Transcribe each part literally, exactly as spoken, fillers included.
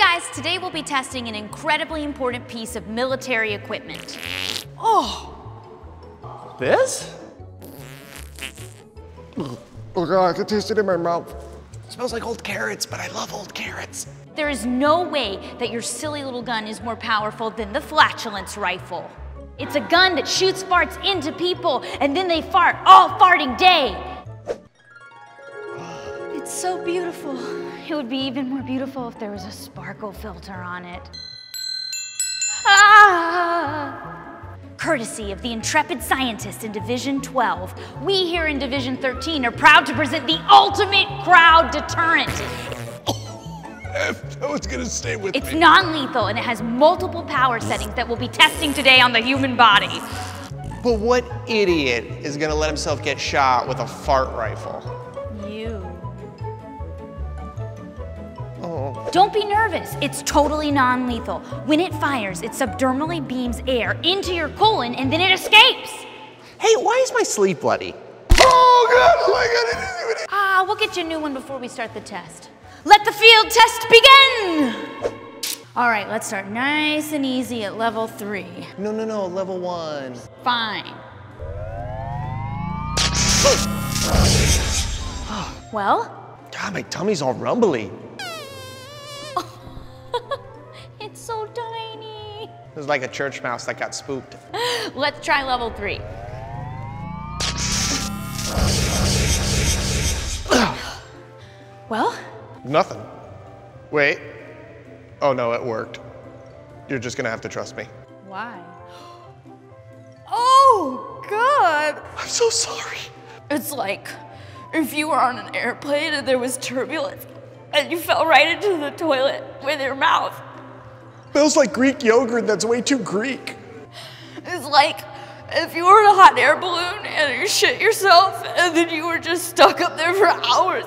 Hey guys, today we'll be testing an incredibly important piece of military equipment. Oh, this? Oh God, I can taste it in my mouth. It smells like old carrots, but I love old carrots. There is no way that your silly little gun is more powerful than the flatulence rifle. It's a gun that shoots farts into people and then they fart all farting day. It's so beautiful. It would be even more beautiful if there was a sparkle filter on it. Ah! Courtesy of the Intrepid Scientist in Division twelve, we here in Division thirteen are proud to present the ultimate crowd deterrent. That one's gonna stay with me. It's non-lethal and it has multiple power settings that we'll be testing today on the human body. But what idiot is gonna let himself get shot with a fart rifle? You. Oh. Don't be nervous. It's totally non-lethal. When it fires, it subdermally beams air into your colon and then it escapes. Hey, why is my sleeve bloody? Oh God! Oh my God! I didn't even... Ah, we'll get you a new one before we start the test. Let the field test begin! All right, let's start nice and easy at level three. No, no, no, level one. Fine. Oh. Well? God, my tummy's all rumbly. It's so tiny. It was like a church mouse that got spooked. Let's try level three. Well? Nothing. Wait. Oh no, it worked. You're just gonna have to trust me. Why? Oh, God! I'm so sorry. It's like if you were on an airplane and there was turbulence and you fell right into the toilet with your mouth. Feels like Greek yogurt that's way too Greek. It's like if you were in a hot air balloon and you shit yourself and then you were just stuck up there for hours.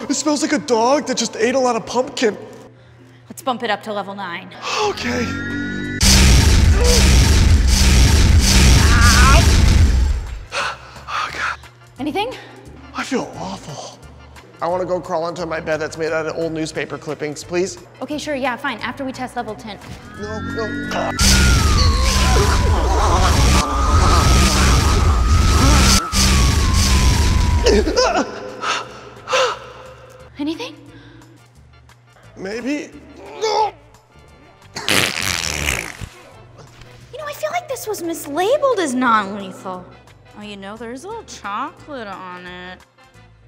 It smells like a dog that just ate a lot of pumpkin. Let's bump it up to level nine. Okay. Oh, God. Anything? I feel awful. I want to go crawl into my bed that's made out of old newspaper clippings, please. Okay, sure, yeah, fine. After we test level ten. No, no. Ah. Anything? Maybe. No! You know, I feel like this was mislabeled as non-lethal. Oh, you know, there's a little chocolate on it.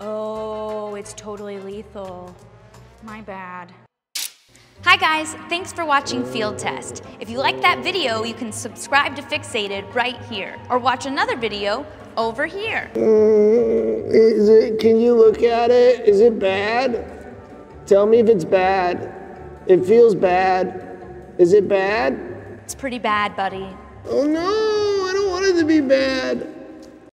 Oh, it's totally lethal. My bad. Hi guys, thanks for watching Field Test. If you like that video, you can subscribe to FXated right here, or watch another video over here. Mm, is it, can you look at it? Is it bad? Tell me if it's bad. It feels bad. Is it bad? It's pretty bad, buddy. Oh no, I don't want it to be bad.